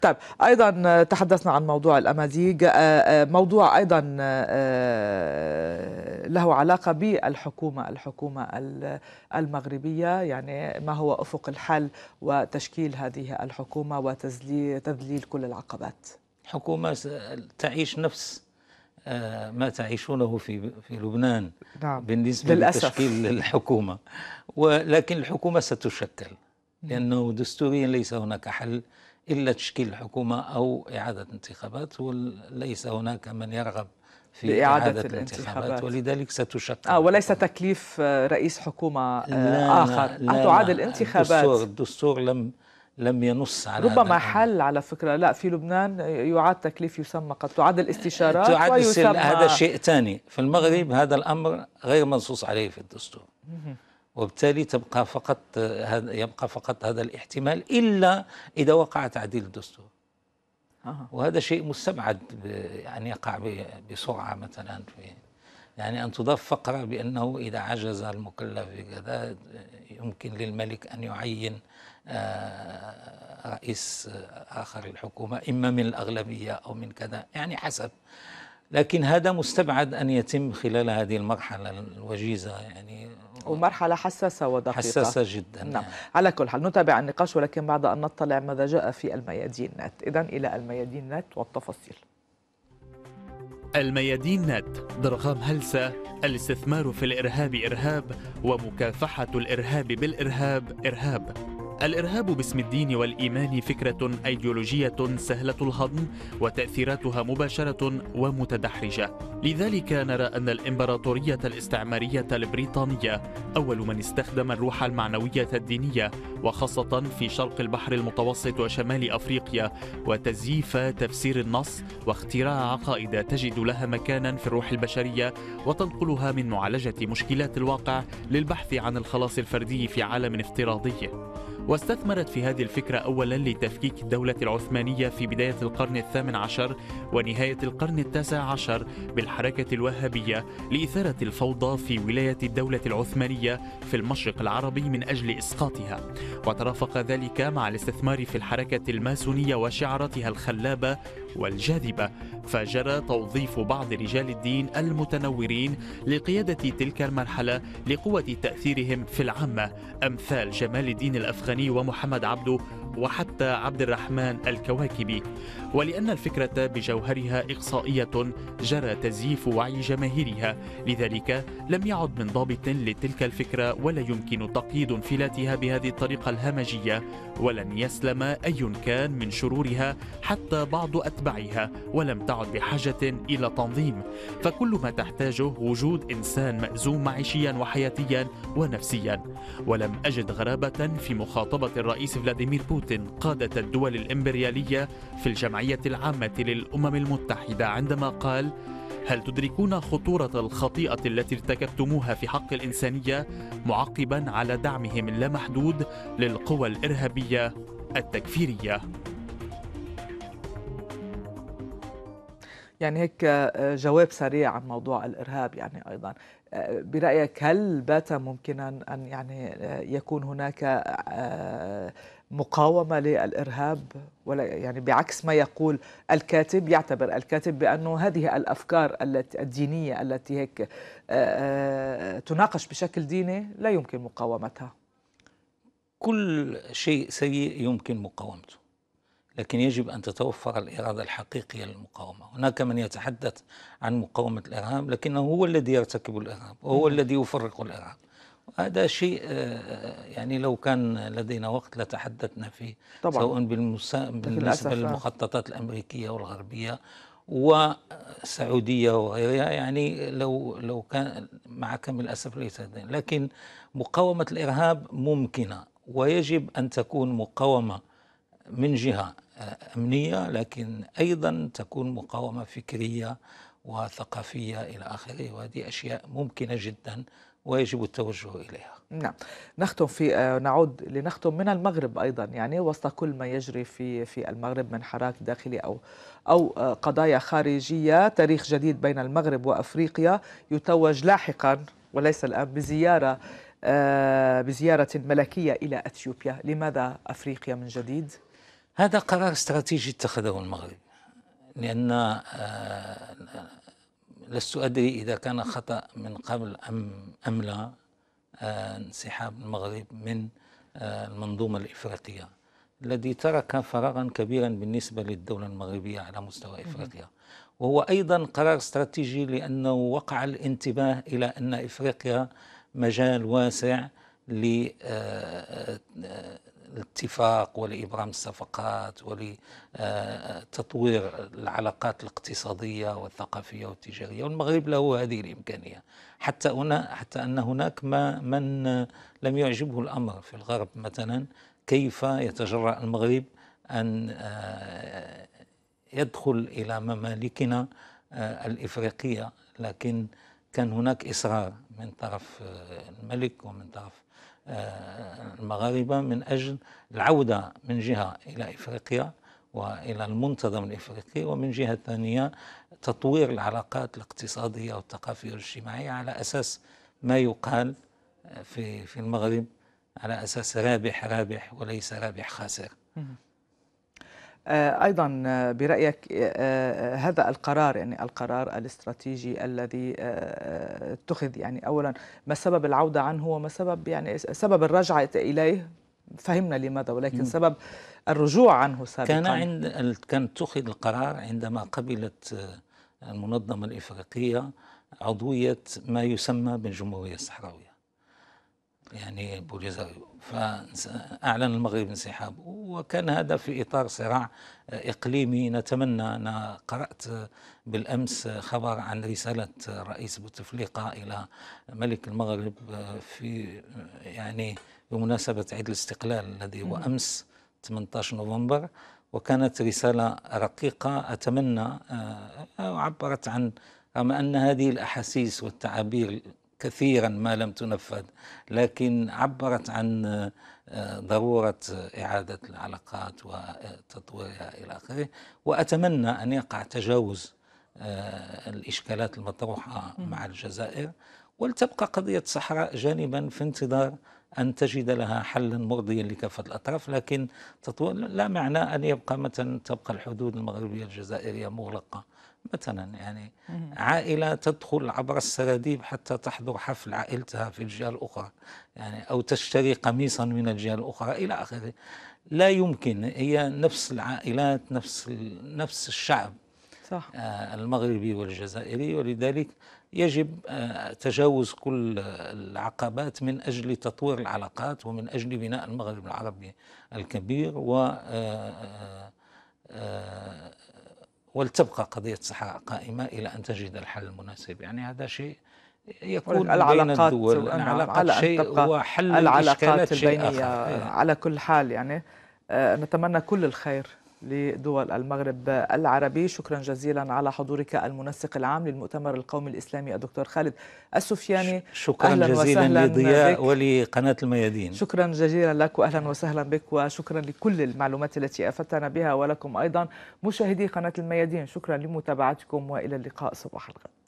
طيب أيضا تحدثنا عن موضوع الأمازيغ، موضوع أيضا له علاقة بالحكومة الحكومة المغربية، يعني ما هو أفق الحل وتشكيل هذه الحكومة وتذليل تذليل كل العقبات؟ حكومة تعيش نفس ما تعيشونه في في لبنان نعم. بالنسبة للأسف. لتشكيل الحكومة، ولكن الحكومة ستشكل لأنه دستوريا ليس هناك حل إلا تشكيل الحكومة أو إعادة انتخابات، وليس هناك من يرغب في إعادة, إعادة الانتخابات. الانتخابات ولذلك ستشكل آه وليس تكليف رئيس حكومة لا آخر لا تعاد الانتخابات. الدستور, الدستور لم لم ينص على ربما حل على فكرة. لا في لبنان يعاد تكليف، يسمى قد تعاد الاستشارات تعاد ويسمى هذا شيء ثاني. في المغرب هذا الأمر غير منصوص عليه في الدستور، وبالتالي تبقى فقط يبقى فقط هذا الاحتمال إلا إذا وقع تعديل الدستور آه. وهذا شيء مستبعد أن يقع بسرعة، مثلا في يعني أن تضاف فقرة بأنه إذا عجز المكلف بكذا يمكن للملك أن يعين رئيس آخر للحكومة إما من الأغلبية أو من كذا، يعني حسب. لكن هذا مستبعد أن يتم خلال هذه المرحلة الوجيزة، يعني ومرحلة حساسة ودقيقة حساسة جدا نعم. يعني. على كل حال نتابع النقاش، ولكن بعد أن نطلع ماذا جاء في الميادين نت. إذن إلى الميادين نت والتفاصيل. الميادين نت، ضرغام هلسة، الاستثمار في الإرهاب إرهاب، ومكافحة الإرهاب بالإرهاب إرهاب. الإرهاب باسم الدين والإيمان فكرة أيديولوجية سهلة الهضم وتأثيراتها مباشرة ومتدحرجة، لذلك نرى أن الإمبراطورية الاستعمارية البريطانية أول من استخدم الروح المعنوية الدينية وخاصة في شرق البحر المتوسط وشمال أفريقيا، وتزييف تفسير النص واختراع عقائد تجد لها مكانا في الروح البشرية وتنقلها من معالجة مشكلات الواقع للبحث عن الخلاص الفردي في عالم افتراضي. واستثمرت في هذه الفكرة أولا لتفكيك الدولة العثمانية في بداية القرن الثامن عشر ونهاية القرن التاسع عشر بالحركة الوهابية لإثارة الفوضى في ولاية الدولة العثمانية في المشرق العربي من أجل إسقاطها، وترافق ذلك مع الاستثمار في الحركة الماسونية وشعارتها الخلابة والجاذبة، فجرى توظيف بعض رجال الدين المتنورين لقيادة تلك المرحلة لقوة تأثيرهم في العامة، أمثال جمال الدين الأفغاني الأفغاني ومحمد عبده وحتى عبد الرحمن الكواكبي، ولأن الفكرة بجوهرها إقصائية جرى تزييف وعي جماهيرها، لذلك لم يعد من ضابط لتلك الفكرة ولا يمكن تقييد انفلاتها بهذه الطريقة الهمجية، ولن يسلم أي كان من شرورها حتى بعض أتباعها، ولم تعد بحاجة إلى تنظيم، فكل ما تحتاجه وجود إنسان مأزوم معيشيا وحياتيا ونفسيا. ولم أجد غرابة في مخاطبة الرئيس فلاديمير بوتين قادة الدول الإمبريالية في الجمعية العامة للأمم المتحدة عندما قال: هل تدركون خطورة الخطيئة التي ارتكبتموها في حق الإنسانية؟ معقبا على دعمهم اللامحدود للقوى الإرهابية التكفيرية. يعني هيك جواب سريع عن موضوع الإرهاب. يعني أيضا برأيك هل بات ممكنا أن يعني يكون هناك مقاومة للإرهاب؟ ولا يعني بعكس ما يقول الكاتب، يعتبر الكاتب بأنه هذه الأفكار التي الدينية التي هيك تناقش بشكل ديني لا يمكن مقاومتها. كل شيء سيء يمكن مقاومته، لكن يجب أن تتوفر الإرادة الحقيقية للمقاومة. هناك من يتحدث عن مقاومة الإرهاب لكنه هو الذي يرتكب الإرهاب وهو الذي يفرق الإرهاب. هذا شيء يعني لو كان لدينا وقت لتحدثنا فيه طبعا. سواء بالمسا... بالنسبة للمخططات الأمريكية والغربية والسعودية وغيرها، يعني لو لو كان مع كامل الأسف ليس لدينا. لكن مقاومة الإرهاب ممكنة، ويجب أن تكون مقاومة من جهة أمنية، لكن أيضا تكون مقاومة فكرية وثقافية إلى آخره، وهذه أشياء ممكنة جدا ويجب التوجه إليها. نعم، نختم في نعود لنختم من المغرب أيضا، يعني وسط كل ما يجري في في المغرب من حراك داخلي أو أو قضايا خارجية، تاريخ جديد بين المغرب وأفريقيا يتوج لاحقا وليس الآن بزيارة بزيارة ملكية إلى أثيوبيا. لماذا أفريقيا من جديد؟ هذا قرار استراتيجي اتخذه المغرب، لأن لست أدري إذا كان خطأ من قبل أم أم لا انسحاب المغرب من المنظومة الإفريقية الذي ترك فراغا كبيرا بالنسبة للدولة المغربية على مستوى إفريقيا، وهو أيضا قرار استراتيجي لأنه وقع الانتباه إلى أن إفريقيا مجال واسع للاتفاق ولإبرام الصفقات ولتطوير العلاقات الاقتصادية والثقافية والتجارية، والمغرب له هذه الإمكانية. حتى هنا حتى أن هناك ما من لم يعجبه الأمر في الغرب، مثلا كيف يتجرأ المغرب أن يدخل إلى ممالكنا الإفريقية، لكن كان هناك إصرار من طرف الملك ومن طرف المغاربة من أجل العودة من جهة إلى إفريقيا وإلى المنتظم الإفريقي، ومن جهة ثانية تطوير العلاقات الاقتصادية والثقافية والاجتماعية على أساس ما يقال في في المغرب على أساس رابح رابح وليس رابح خاسر. أيضا برأيك هذا القرار، يعني القرار الاستراتيجي الذي اتخذ، يعني أولا ما سبب العودة عنه وما سبب يعني سبب الرجعة إليه؟ فهمنا لماذا، ولكن سبب الرجوع عنه سابقا. كان عند كان اتخذ القرار عندما قبلت المنظمة الإفريقية عضوية ما يسمى بالجمهورية الصحراوية، يعني بوليزاريو، فأعلن المغرب انسحابه، وكان هذا في إطار صراع إقليمي. نتمنى، أنا قرأت بالأمس خبر عن رسالة رئيس بوتفليقة إلى ملك المغرب في يعني بمناسبة عيد الاستقلال الذي هو أمس ثمانية عشر نوفمبر، وكانت رسالة رقيقة أتمنى عبرت عن، رغم أن هذه الأحاسيس والتعابير كثيرا ما لم تنفذ، لكن عبرت عن ضرورة إعادة العلاقات وتطويرها إلى آخره. وأتمنى أن يقع تجاوز الإشكالات المطروحة مع الجزائر، ولتبقى قضية الصحراء جانبا في انتظار أن تجد لها حلا مرضيا لكافة الأطراف. لكن تطوير لا معنى أن يبقى مثلا تبقى الحدود المغربية الجزائرية مغلقة مثلا يعني عائلة تدخل عبر السراديب حتى تحضر حفل عائلتها في الجهة الأخرى، يعني أو تشتري قميصا من الجهة الأخرى إلى آخره. لا يمكن، هي نفس العائلات، نفس نفس الشعب صح. المغربي والجزائري، ولذلك يجب تجاوز كل العقبات من أجل تطوير العلاقات ومن أجل بناء المغرب العربي الكبير، و ولتبقى قضية الصحراء قائمة إلى أن تجد الحل المناسب. يعني هذا شيء يكون بين الدول، العلاقات شيء وحل العلاقات البينية على كل حال. يعني نتمنى كل الخير لدول المغرب العربي. شكرا جزيلا على حضورك المنسق العام للمؤتمر القومي الإسلامي الدكتور خالد السفياني. شكرا جزيلا لضياء ولقناة الميادين. شكرا جزيلا لك وأهلا وسهلا بك، وشكرا لكل المعلومات التي أفدتنا بها، ولكم أيضا مشاهدي قناة الميادين. شكرا لمتابعتكم وإلى اللقاء صباح الخير.